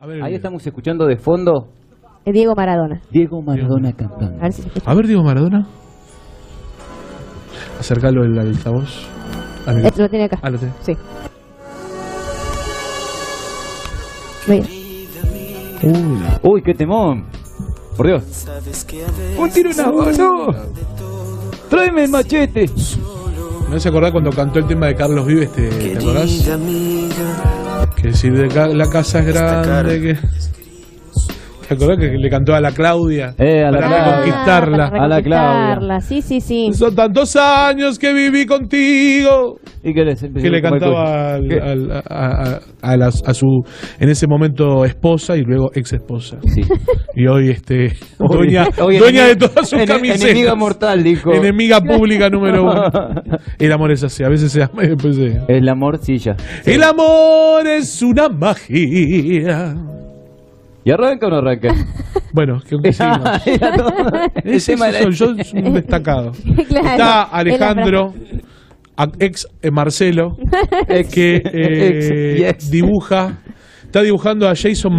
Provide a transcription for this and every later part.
A ver, ahí estamos escuchando de fondo Diego Maradona. Diego Maradona cantando. A ver, Diego Maradona. Acércalo al altavoz. Este lo tiene acá. Ah, lo tiene. Sí. Uy. Uy, qué temón. Por Dios. Un tiro en agua, no. Tráeme el machete. ¿Me hace acordar cuando cantó el tema de Carlos Vives? ¿Te acordás? Que si de la casa es grande, que... ¿Te acordás que le cantó a la Claudia? A la Claudia. Reconquistarla. Ah, para reconquistarla. A la Claudia. Sí, sí, sí. Son tantos años que viví contigo. Y que le cantaba a su, en ese momento, esposa y luego ex esposa. Sí. Y hoy, dueña de todas sus camisetas. Enemiga mortal, dijo. Enemiga pública número uno. El amor es así, a veces se ama y después se ama. El amor, sí, ya. Sí. El amor es una magia. ¿Y arranca o no arranca? Bueno, que aunque siga. Ese es un destacado. Claro, está Alejandro, ex Marcelo, que dibuja, está dibujando a Jason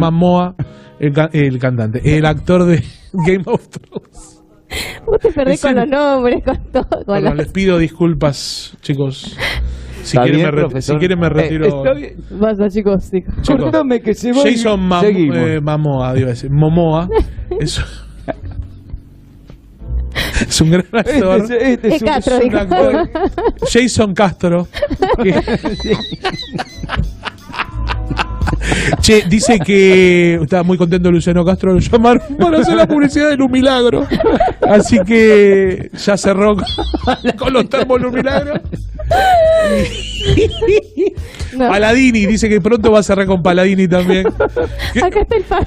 Momoa, el cantante, el actor de Game of Thrones. Vos te perdés con los nombres, con todo. Bueno, les pido disculpas, chicos. Si quieren me retiro. Basta, chicos. Cortame que se va. Jason Momoa, Dios. Momoa. Es un gran actor. Es un actor. Jason Castro. Che, dice que está muy contento Luciano Castro, lo llamaron para hacer la publicidad de Lumilagro. Así que ya cerró con los termos Lumilagro. No. Paladini, dice que pronto va a cerrar con Paladini también. Acá está el pan.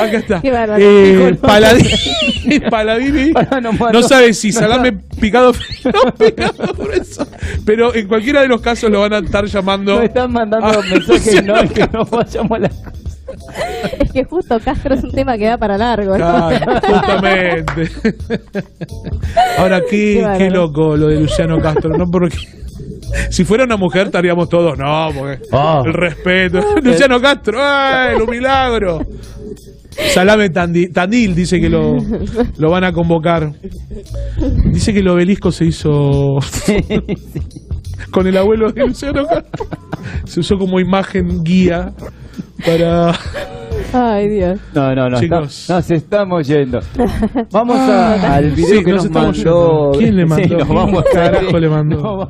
Acá está. Paladini no sabe si salame picado frío o picado grueso. Pero en cualquiera de los casos lo van a estar llamando. Nos están mandando mensajes que no vayamos a las cosas. Es que justo Castro es un tema que da para largo, ¿no? Claro, justamente. Ahora, qué loco lo de Luciano Castro, ¿no? Porque si fuera una mujer estaríamos todos, no, porque el respeto. Luciano Castro, ¡ay, un milagro! Salame Tandil dice que lo van a convocar. Dice que el Obelisco se hizo con el abuelo de Luciano Castro. Se usó como imagen guía para... Ay, Dios. No, chicos. Nos estamos yendo. Vamos al video que nos mandó. ¿Quién le mandó? ¿Carajo le mandó?